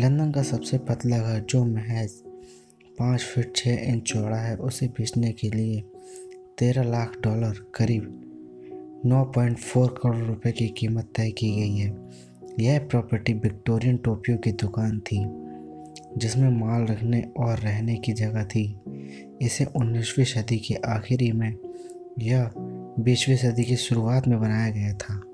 London का सबसे पतला घर जो महज 5 फीट 6 इंच चौड़ा है उसे बेचने के लिए $13 लाख करीब 9.4 करोड़ रुपए की कीमत तय की गई है। यह प्रॉपर्टी विक्टोरियन टोपियों की दुकान थी जिसमें माल रखने और रहने की जगह थी। इसे 19वीं सदी के आखिरी में या 20वीं सदी की शुरुआत में बनाया गया था।